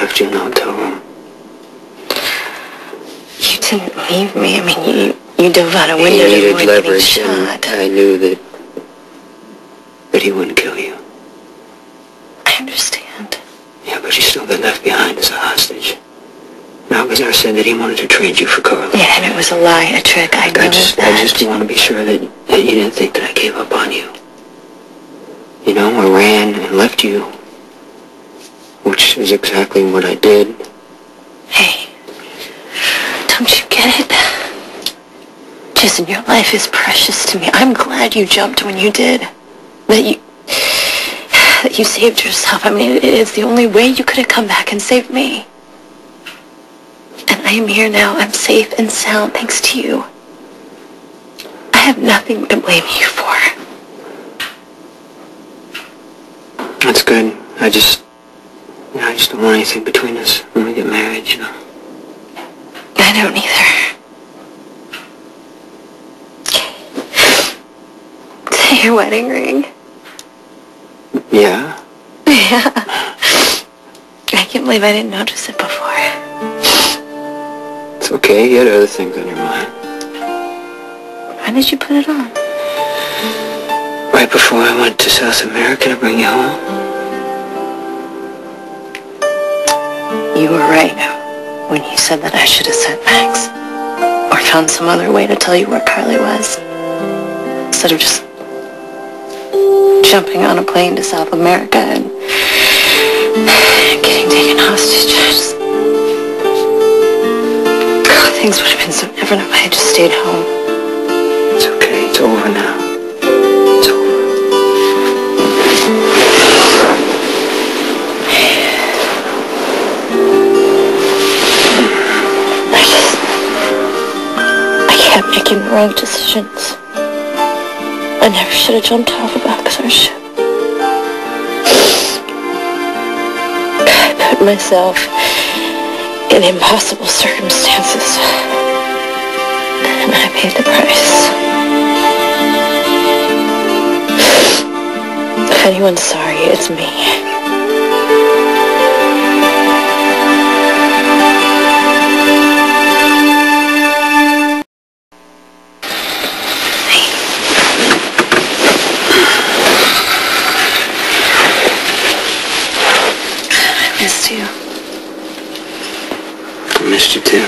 left you in the hotel room. You didn't leave me. I mean, you dove out a window. He needed leverage, and I knew that he wouldn't kill you. I understand. Yeah, but you still got left behind as a hostage. Alcazar said that he wanted to trade you for Carly. Yeah, and it was a lie, a trick. I know that. I just want to be sure that you didn't think that I gave up on you. You know, I ran and left you, which is exactly what I did. Hey, don't you get it? Jason, your life is precious to me. I'm glad you jumped when you did. That you saved yourself. I mean, it is the only way you could have come back and saved me. And I am here now. I'm safe and sound thanks to you. I have nothing to blame you for. That's good. I just don't want anything between us when we get married, you know. I don't either. Is that your wedding ring? Yeah. Yeah. I can't believe I didn't notice it before. Okay, you had other things on your mind. Why did you put it on? Right before I went to South America to bring you home. You were right when you said that I should have sent Max. Or found some other way to tell you where Carly was. Instead of just jumping on a plane to South America and getting taken hostage. Things would have been so different if I had just stayed home. It's okay. It's over now. It's over. I kept making the wrong decisions. I never should have jumped off of Alcazar's ship. I put myself in impossible circumstances, and I paid the price. If anyone's sorry, it's me. Hey. I missed you. I missed you too.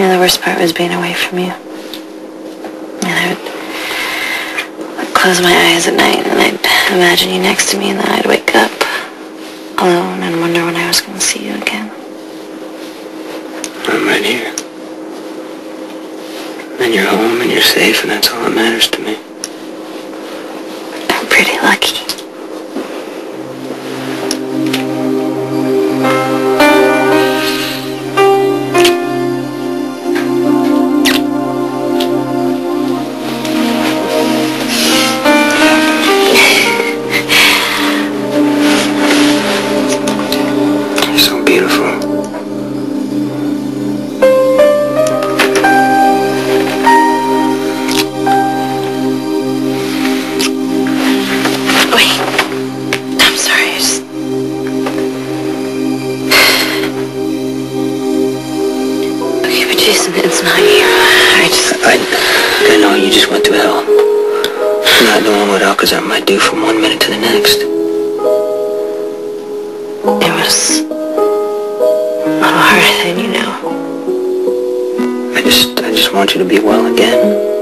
Yeah, the worst part was being away from you. Yeah, I would close my eyes at night and I'd imagine you next to me, and then I'd wake up alone and wonder when I was going to see you again. I'm right here. And you're home and you're safe, and that's all that matters to me. I'm pretty lucky. I just want you to be well again.